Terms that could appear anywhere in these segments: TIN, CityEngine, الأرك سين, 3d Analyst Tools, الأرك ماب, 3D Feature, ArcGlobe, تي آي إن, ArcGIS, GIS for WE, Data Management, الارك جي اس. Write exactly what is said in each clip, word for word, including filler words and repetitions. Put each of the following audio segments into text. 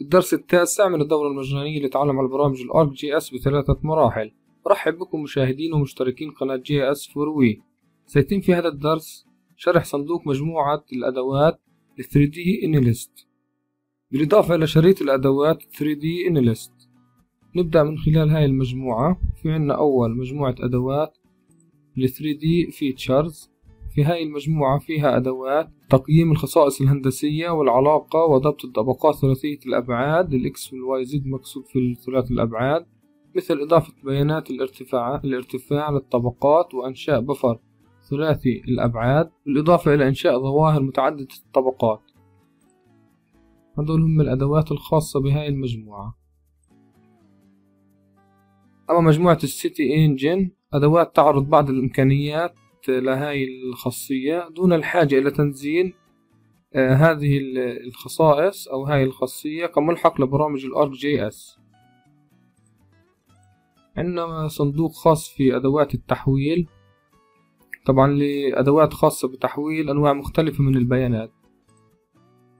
الدرس التاسع من الدورة المجانية لتعلم على برامج الارك جي اس بثلاثة مراحل. أرحب بكم مشاهدين ومشتركين قناة جي اس فور وي. سيتم في هذا الدرس شرح صندوق مجموعة الأدوات ل ثري دي Analyst بالإضافة إلى شريط الأدوات ثري دي Analyst. نبدأ من خلال هاي المجموعة. في عنا أول مجموعة أدوات ل ثري دي Features. في هاي المجموعة فيها أدوات تقييم الخصائص الهندسية والعلاقة وضبط الطبقات ثلاثية الأبعاد الإكس والواي زد مقصود في الثلاث الأبعاد، مثل إضافة بيانات الارتفاع الارتفاع للطبقات وإنشاء بفر ثلاثي الأبعاد، بالإضافة إلى إنشاء ظواهر متعددة الطبقات. هذول هم الأدوات الخاصة بهاي المجموعة. أما مجموعة السيتي إنجن أدوات تعرض بعض الإمكانيات لهاي الخاصية دون الحاجة إلى تنزيل آه هذه الخصائص أو هاي الخاصية كملحق لبرامج الأرك جي إس. عندنا صندوق خاص في أدوات التحويل، طبعا لأدوات خاصة بتحويل أنواع مختلفة من البيانات.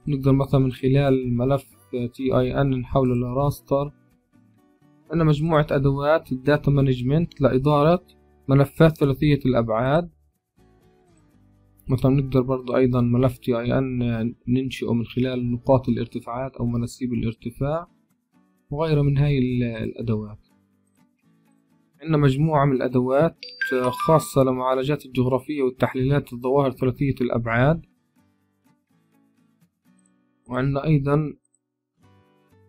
نقدر مثلا من خلال ملف تي آي إن نحوله لراستر. عندنا مجموعة أدوات الداتا مانجمنت لإدارة ملفات ثلاثية الأبعاد، مثلا نقدر برضو أيضا ملف تي آي إن ننشئه من خلال نقاط الارتفاعات أو مناسيب الارتفاع وغيرها من هاي الأدوات. عندنا مجموعة من الأدوات خاصة لمعالجات الجغرافية والتحليلات الظواهر ثلاثية الأبعاد، وعندنا أيضا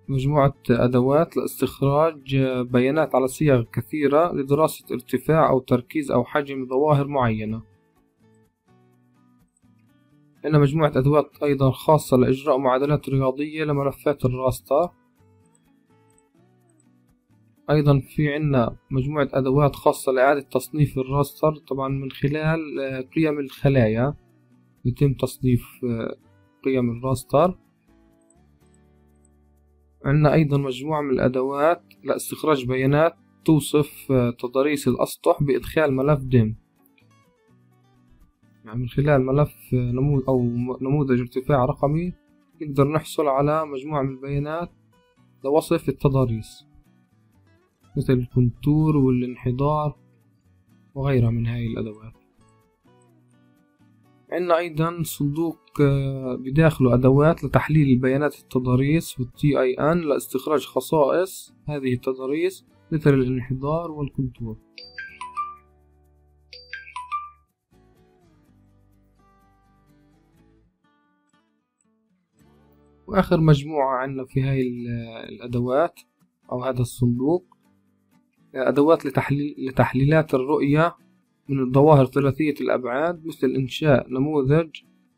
مجموعة أدوات لاستخراج بيانات على صيغ كثيرة لدراسة ارتفاع أو تركيز أو حجم ظواهر معينة. عندنا مجموعة أدوات أيضا خاصة لإجراء معادلات رياضية لملفات الراستر. أيضا في عنا مجموعة أدوات خاصة لإعادة تصنيف الراستر، طبعا من خلال قيم الخلايا يتم تصنيف قيم الراستر. عندنا أيضا مجموعة من الأدوات لاستخراج بيانات توصف تضاريس الأسطح بإدخال ملف دم، يعني من خلال ملف نموذج أو نموذج ارتفاع رقمي نقدر نحصل على مجموعة من البيانات لوصف التضاريس مثل الكونتور والانحدار وغيرها من هاي الأدوات. عندنا أيضا صندوق بداخله أدوات لتحليل البيانات التضاريس والتي آي إن لاستخراج خصائص هذه التضاريس مثل الانحدار والكونتور. وآخر مجموعة عندنا في هاي الأدوات أو هذا الصندوق أدوات لتحليل لتحليلات الرؤية من الظواهر ثلاثية الأبعاد، مثل إنشاء نموذج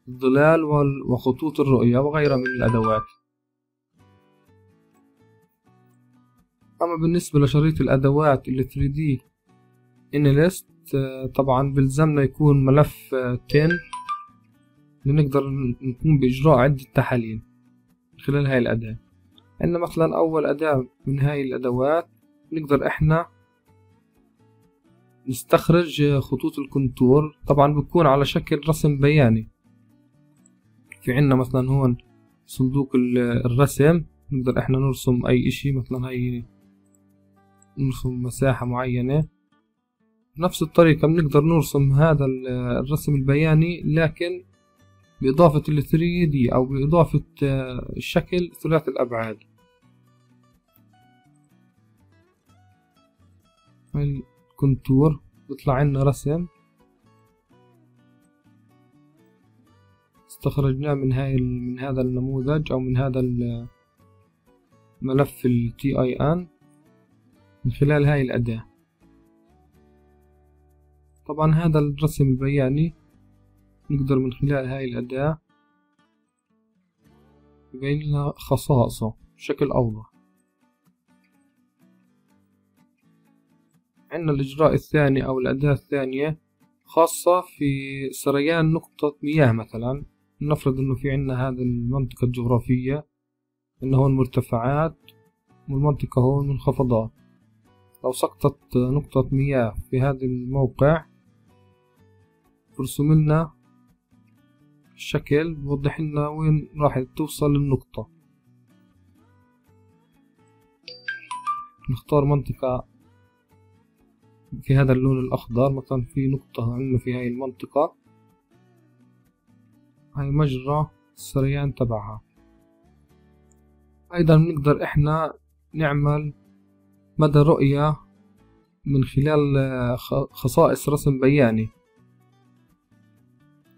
الظلال وخطوط الرؤية وغيرها من الأدوات. أما بالنسبة لشريط الأدوات ال ثري دي Analyst طبعا بلزمنا يكون ملف تين لنقدر نقوم بإجراء عدة تحاليل من خلال هاي الأداة. عندنا مثلا أول أداة من هاي الأدوات نقدر إحنا نستخرج خطوط الكونتور، طبعا بتكون على شكل رسم بياني. في عنا مثلا هون صندوق الرسم نقدر احنا نرسم اي اشي، مثلا هاي نرسم مساحة معينة. بنفس الطريقة بنقدر نرسم هذا الرسم البياني لكن باضافة ال ثري دي او باضافة الشكل ثلاث الابعاد. الكونتور بيطلع عنا رسم استخرجناه من هاي من هذا النموذج او من هذا الملف ال تي آي إن من خلال هاي الأداة. طبعا هذا الرسم البياني نقدر من خلال هاي الأداة نبين لنا خصائصه بشكل أوضح. عندنا الإجراء الثاني أو الأداة الثانية خاصة في سريان نقطة مياه. مثلا نفرض إنه في عنا هذا المنطقة الجغرافية، إنه هون مرتفعات والمنطقة هون منخفضات. لو سقطت نقطة مياه في هذا الموقع برسم لنا الشكل بوضح لنا وين راح توصل النقطة. نختار منطقة في هذا اللون الأخضر، مثلا في نقطة عندنا في هاي المنطقة، هاي مجرى السريان تبعها. أيضا بنقدر إحنا نعمل مدى رؤية من خلال خصائص رسم بياني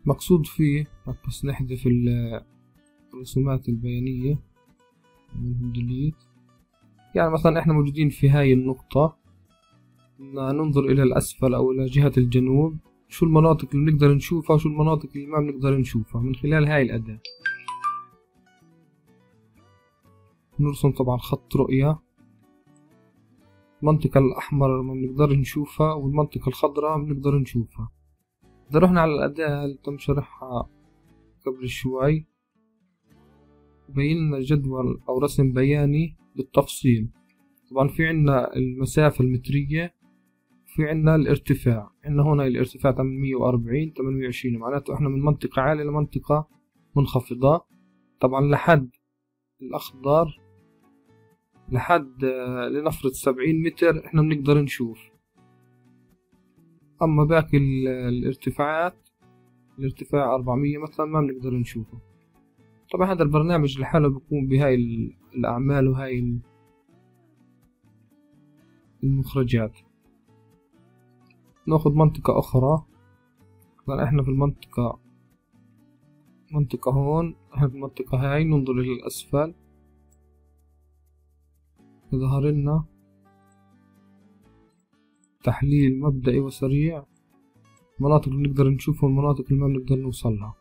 مقصود فيه. بس نحذف الرسومات البيانية من ديليت. يعني مثلا إحنا موجودين في هاي النقطة، ننظر إلى الأسفل أو إلى جهة الجنوب، شو المناطق اللي بنقدر نشوفها وشو المناطق اللي ما بنقدر نشوفها من خلال هاي الأداة. نرسم طبعا خط رؤية، المنطقة الأحمر ما بنقدر نشوفها والمنطقة الخضراء بنقدر نشوفها. إذا رحنا على الأداة اللي تم شرحها قبل شوي، بينا جدول أو رسم بياني بالتفصيل. طبعا في عنا المسافة المترية، في عنا الارتفاع، عنا هنا الارتفاع ثمانمية وأربعين ثمانمية وعشرين، معناته احنا من منطقة عالية لمنطقة منخفضة. طبعا لحد الأخضر لحد لنفرض سبعين متر احنا بنقدر نشوف. أما باقي الارتفاعات، الارتفاع أربعمية مثلا ما بنقدر نشوفه. طبعا هذا البرنامج لحاله بيقوم بهاي الأعمال وهاي المخرجات. ناخد منطقة أخرى، طبعا احنا في المنطقة منطقة هون، احنا في المنطقة هاي، ننظر إلى الأسفل، يظهر لنا تحليل مبدئي وسريع، مناطق اللي نقدر نشوفها والمناطق اللي ما بنقدر نوصلها.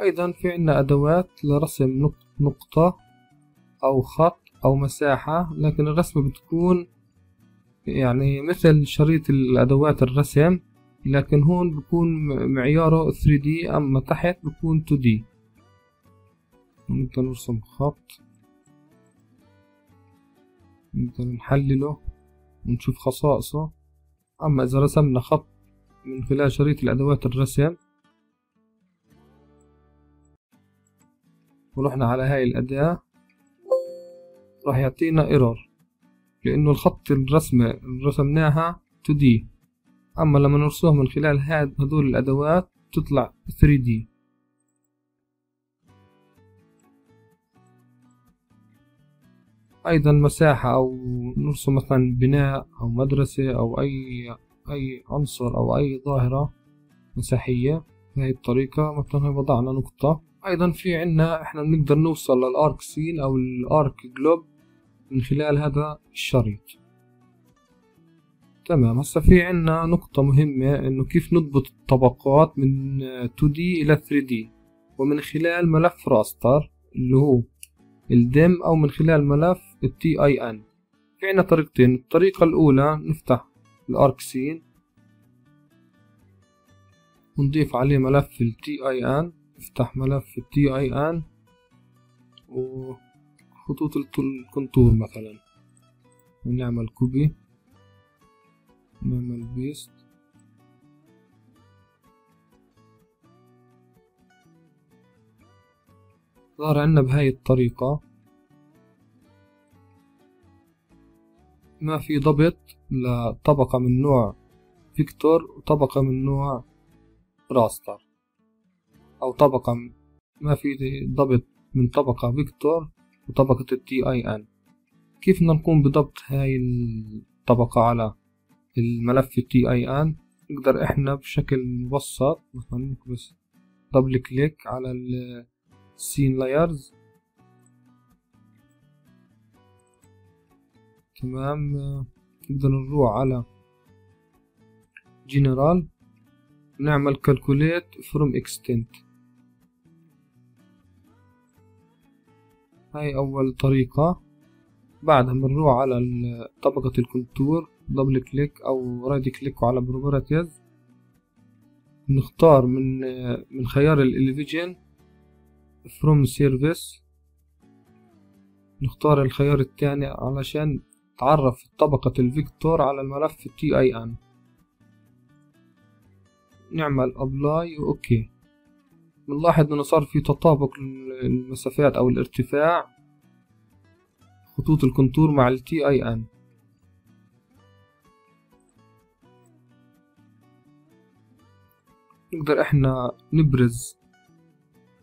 أيضا في عنا أدوات لرسم نقطة أو خط أو مساحة، لكن الرسمة بتكون يعني مثل شريط الأدوات الرسم، لكن هون بكون معياره ثري دي، أما تحت بكون تو دي. نقدر نرسم خط، نقدر نحلله ونشوف خصائصه. أما إذا رسمنا خط من خلال شريط الأدوات الرسم ورحنا على هاي الأداة، راح يعطينا ايرور لأنه الخط الرسمة اللي رسمناها تو دي، أما لما نرسمه من خلال هاد هذول الأدوات تطلع ثري دي. أيضا مساحة، أو نرسم مثلا بناء أو مدرسة أو أي أي عنصر أو أي ظاهرة مساحية بهي الطريقة. مثلا وضعنا نقطة. أيضا في عنا إحنا بنقدر نوصل للأرك سين أو الأرك جلوب من خلال هذا الشريط. تمام. هسا في عنا نقطة مهمة، إنه كيف نضبط الطبقات من تو دي إلى ثري دي، ومن خلال ملف راستر اللي هو الدم، أو من خلال ملف التي آي إن. في عنا طريقتين. الطريقة الأولى نفتح الأرك سين ونضيف عليه ملف التي آي إن. نفتح ملف التي آي إن وخطوط الكنتور مثلا، ونعمل كوبي، نعمل بيست، ظهر عنا بهاي الطريقة. ما في ضبط لطبقة من نوع فيكتور وطبقة من نوع راستر، أو طبقة ما في ضبط من طبقة فيكتور وطبقة التي آي إن. كيف بدنا نقوم بضبط هاي الطبقة على الملف التي آي إن؟ نقدر إحنا بشكل مبسط، مثلا نكبس دبل كليك على ال سين لايرز. تمام. نقدر نروح على جنرال، نعمل كالكوليت فروم اكستنت. هاي أول طريقة. بعدها بنروح على طبقة الكونتور، دبل كليك أو رايت كليك على بروبرتيز، نختار من من خيار الإليفيجن from service، نختار الخيار الثاني علشان تعرف طبقة الفيكتور على الملف تي آي إن، نعمل apply و OK. بنلاحظ انه صار في تطابق المسافات او الارتفاع خطوط الكونتور مع التي اي ان. نقدر احنا نبرز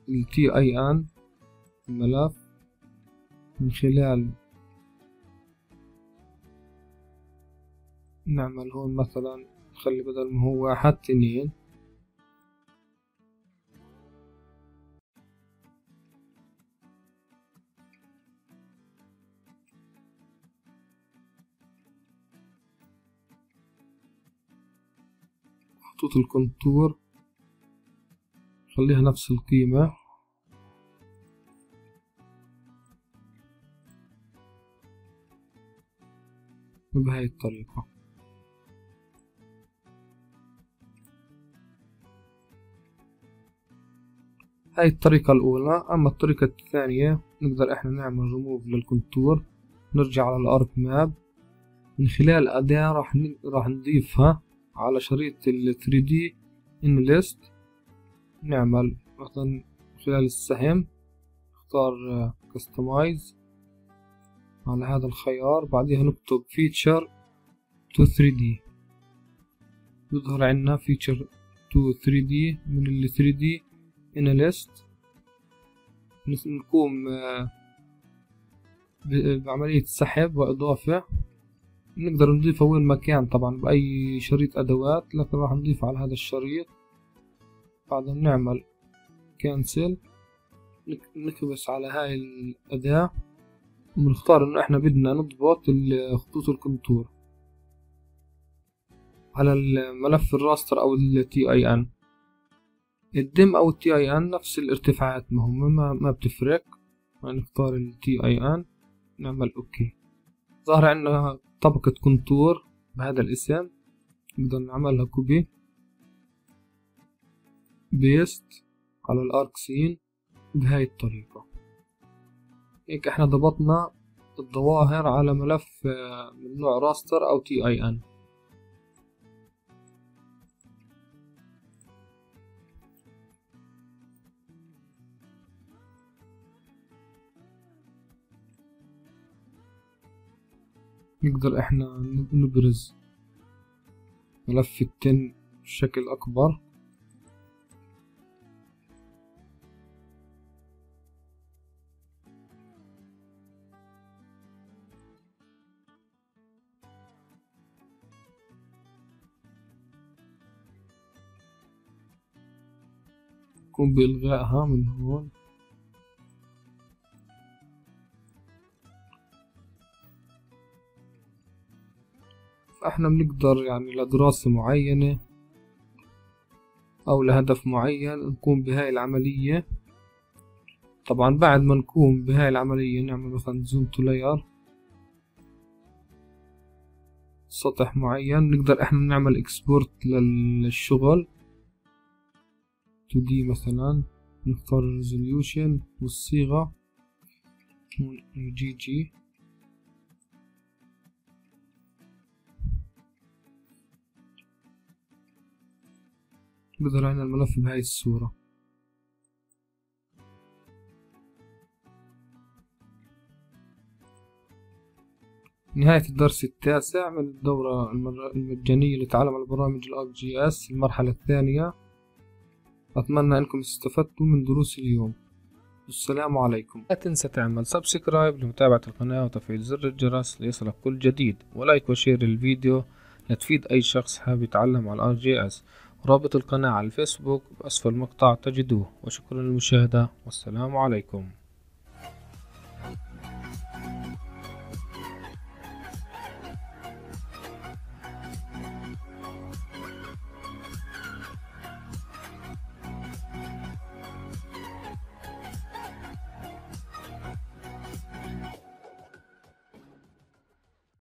التي اي ان الملف من خلال نعمل هون مثلا، نخلي بدل ما هو واحد اثنين، خطوط الكونتور خليها نفس القيمة، بهاي الطريقة. هاي الطريقة الأولى. أما الطريقة الثانية نقدر إحنا نعمل ريموف للكونتور، نرجع على الأرك ماب من خلال أداة راح ن... راح نضيفها على شريط ال ثري دي Analyst. نعمل مثلا من خلال السهم نختار Customize على هذا الخيار، بعدها نكتب Feature to ثري دي، يظهر عنا Feature to ثري دي من ال ثري دي Analyst. نقوم بعملية سحب وإضافة، نقدر نضيفه وين ما كان طبعا بأي شريط أدوات، لكن راح نضيفه على هذا الشريط. بعدها نعمل كانسل، نكبس على هاي الأداة ونختار إنه إحنا بدنا نضبط خطوط الكونتور على الملف الراستر أو ال تي آي إن. الدم أو ال تي آي إن نفس الارتفاعات، ما هم ما, ما بتفرق. نختار ال تي آي إن، نعمل أوكي، ظهر عنا طبقة كونتور بهذا الاسم. نقدر نعملها كوبي بيست على الارك سين بهاي الطريقة. هيك احنا ضبطنا الظواهر على ملف من نوع راستر او تي اي ان. نقدر احنا نبرز ملف التن بشكل اكبر. نقوم بالغائها من هون. احنا بنقدر يعني لدراسة معينة او لهدف معين نقوم بهاي العملية. طبعا بعد ما نقوم بهاي العملية نعمل مثلا زوم تو لاير سطح معين، نقدر احنا نعمل اكسبورت للشغل تو دي مثلا، نختار الريزوليوشن والصيغة جي جي. بظهر عنا الملف بهاي الصورة. نهاية الدرس التاسع من الدورة المجانية لتعلم على برامج الارك جي اس المرحلة الثانية. أتمنى أنكم استفدتوا من دروس اليوم، والسلام عليكم. لا تنسى تعمل سبسكرايب لمتابعة القناة وتفعيل زر الجرس ليصلك كل جديد، ولايك وشير الفيديو لتفيد أي شخص حاب يتعلم على الارك جي اس. رابط القناة على الفيسبوك بأسفل المقطع تجدوه، وشكرا للمشاهدة والسلام عليكم.